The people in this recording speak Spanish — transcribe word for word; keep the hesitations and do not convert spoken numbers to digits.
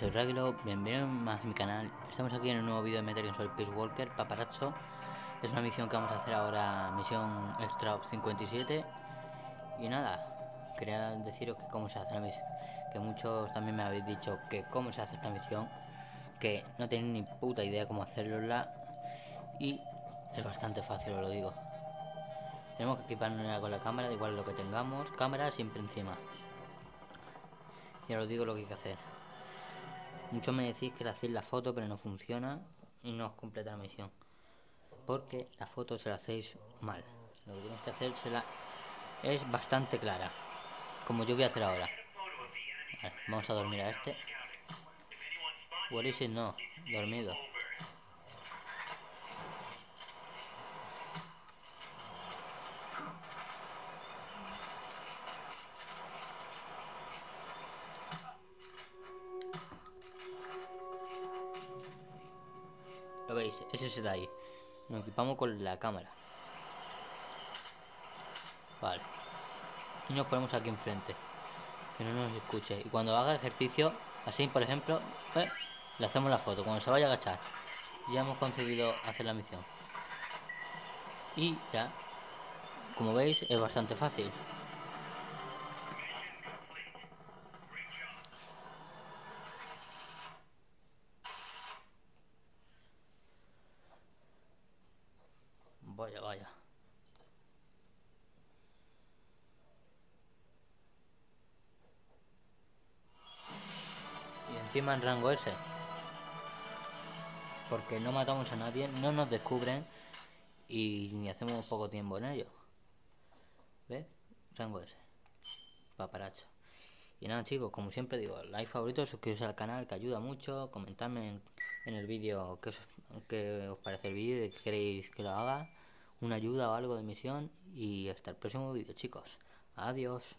soy Ragilow, bienvenidos más a mi canal. Estamos aquí en un nuevo vídeo de Metal Gear Solid Peace Walker, Paparazzo. Es una misión que vamos a hacer ahora, misión Extra Op cincuenta y siete. Y nada, quería deciros que cómo se hace la misión. Que muchos también me habéis dicho que cómo se hace esta misión, que no tenéis ni puta idea cómo hacerlo. Y es bastante fácil, os lo digo. Tenemos que equiparnos con la cámara, de igual lo que tengamos, cámara siempre encima. Ya os digo lo que hay que hacer. Muchos me decís que le hacéis la foto, pero no funciona y no os completa la misión. Porque la foto se la hacéis mal. Lo que tenéis que hacer se la... es bastante clara, como yo voy a hacer ahora. Vale, vamos a dormir a este. What is it? No, dormido. Lo veis, ese es el de ahí. Nos equipamos con la cámara. Vale. Y nos ponemos aquí enfrente, que no nos escuche. Y cuando haga ejercicio, así por ejemplo, eh, le hacemos la foto. Cuando se vaya a agachar, ya hemos conseguido hacer la misión. Y ya, como veis, es bastante fácil. Vaya, vaya. Y encima en rango ese. Porque no matamos a nadie, no nos descubren y ni hacemos poco tiempo en ello. ¿Ves? Rango ese. Paparazzo. Y nada, chicos, como siempre digo, like, favorito, suscribiros al canal, que ayuda mucho. Comentadme en, en el vídeo qué os, qué os parece el vídeo y qué queréis que lo haga. Una ayuda o algo de misión. Y hasta el próximo vídeo, chicos. Adiós.